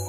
You